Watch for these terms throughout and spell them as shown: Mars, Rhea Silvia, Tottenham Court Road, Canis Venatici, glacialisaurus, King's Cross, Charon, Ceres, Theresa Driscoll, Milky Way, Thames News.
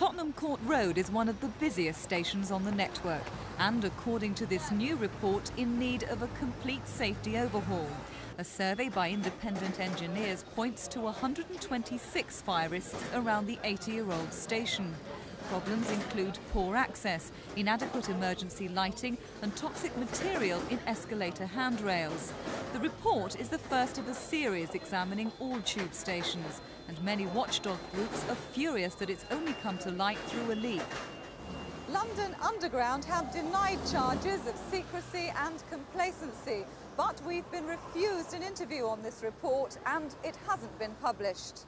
Tottenham Court Road is one of the busiest stations on the network and, according to this new report, in need of a complete safety overhaul. A survey by independent engineers points to 126 fire risks around the 80-year-old station. Problems include poor access, inadequate emergency lighting and toxic material in escalator handrails. The report is the first of a series examining all tube stations, and many watchdog groups are furious that it's only come to light through a leak. London Underground have denied charges of secrecy and complacency, but we've been refused an interview on this report and it hasn't been published.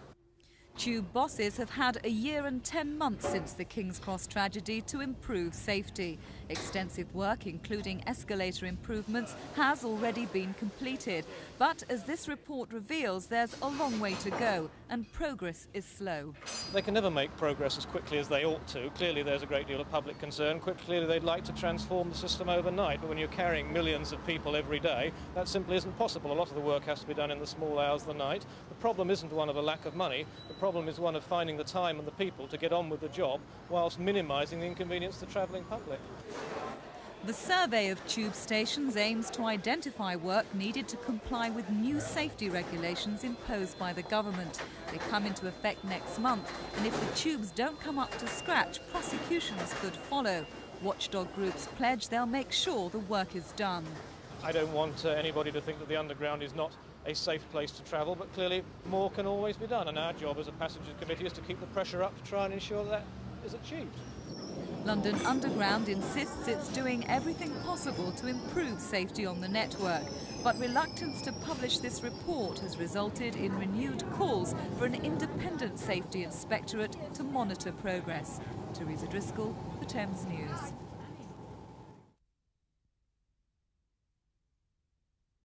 Tube bosses have had a year and 10 months since the King's Cross tragedy to improve safety. Extensive work, including escalator improvements, has already been completed. But as this report reveals, there's a long way to go and progress is slow. They can never make progress as quickly as they ought to. Clearly there's a great deal of public concern. Clearly they'd like to transform the system overnight, but when you're carrying millions of people every day, that simply isn't possible. A lot of the work has to be done in the small hours of the night. The problem isn't one of a lack of money. The problem is one of finding the time and the people to get on with the job whilst minimising the inconvenience to the travelling public. The survey of tube stations aims to identify work needed to comply with new safety regulations imposed by the government. They come into effect next month, and if the tubes don't come up to scratch, prosecutions could follow. Watchdog groups pledge they'll make sure the work is done. I don't want anybody to think that the Underground is not a safe place to travel, but clearly more can always be done, and our job as a passenger committee is to keep the pressure up to try and ensure that is achieved. London Underground insists it's doing everything possible to improve safety on the network, but reluctance to publish this report has resulted in renewed calls for an independent safety inspectorate to monitor progress. Theresa Driscoll, The Thames News.